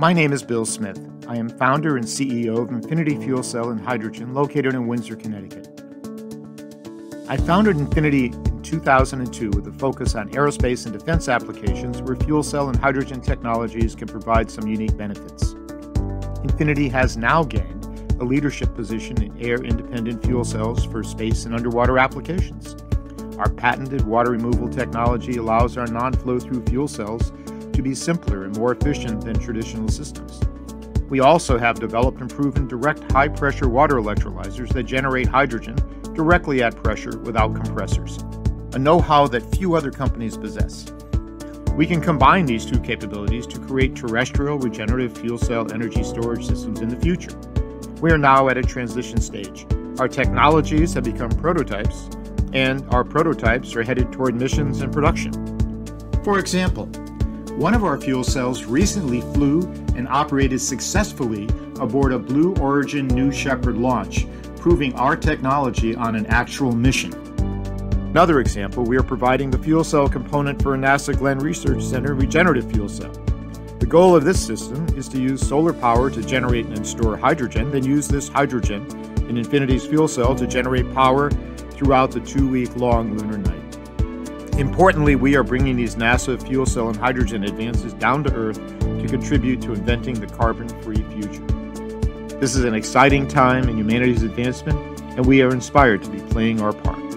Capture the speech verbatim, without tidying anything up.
My name is Bill Smith. I am founder and C E O of Infinity Fuel Cell and Hydrogen, located in Windsor, Connecticut. I founded Infinity in two thousand two with a focus on aerospace and defense applications where fuel cell and hydrogen technologies can provide some unique benefits. Infinity has now gained a leadership position in air-independent fuel cells for space and underwater applications. Our patented water removal technology allows our non-flow-through fuel cells to be simpler and more efficient than traditional systems. We also have developed and proven direct high-pressure water electrolyzers that generate hydrogen directly at pressure without compressors, a know-how that few other companies possess. We can combine these two capabilities to create terrestrial regenerative fuel cell energy storage systems in the future. We are now at a transition stage. Our technologies have become prototypes, and our prototypes are headed toward missions and production. For example, one of our fuel cells recently flew and operated successfully aboard a Blue Origin New Shepard launch, proving our technology on an actual mission. Another example, we are providing the fuel cell component for a NASA Glenn Research Center regenerative fuel cell. The goal of this system is to use solar power to generate and store hydrogen, then use this hydrogen in Infinity's fuel cell to generate power throughout the two-week-long lunar night. Importantly, we are bringing these NASA fuel cell and hydrogen advances down to Earth to contribute to inventing the carbon-free future. This is an exciting time in humanity's advancement, and we are inspired to be playing our part.